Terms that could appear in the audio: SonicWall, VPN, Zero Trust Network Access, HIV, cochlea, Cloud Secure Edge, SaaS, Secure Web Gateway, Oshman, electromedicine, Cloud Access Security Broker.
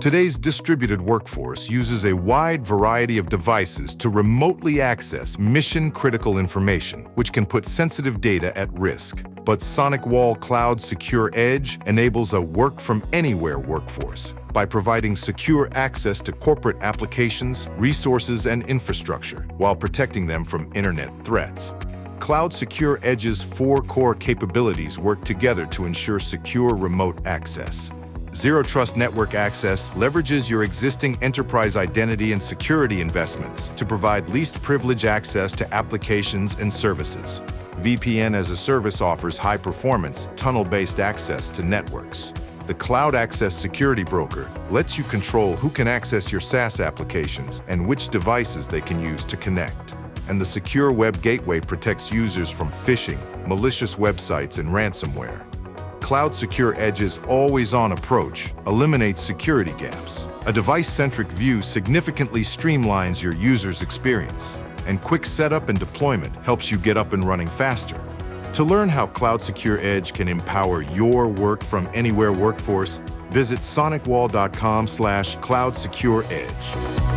Today's distributed workforce uses a wide variety of devices to remotely access mission-critical information, which can put sensitive data at risk. But SonicWall Cloud Secure Edge enables a work-from-anywhere workforce by providing secure access to corporate applications, resources, and infrastructure, while protecting them from internet threats. Cloud Secure Edge's four core capabilities work together to ensure secure remote access. Zero Trust Network Access leverages your existing enterprise identity and security investments to provide least privilege access to applications and services. VPN as a service offers high-performance, tunnel-based access to networks. The Cloud Access Security Broker lets you control who can access your SaaS applications and which devices they can use to connect. And the Secure Web Gateway protects users from phishing, malicious websites, and ransomware. Cloud Secure Edge's always-on approach eliminates security gaps. A device-centric view significantly streamlines your user's experience, and quick setup and deployment helps you get up and running faster. To learn how Cloud Secure Edge can empower your work-from-anywhere workforce, visit sonicwall.com/cloudsecureedge.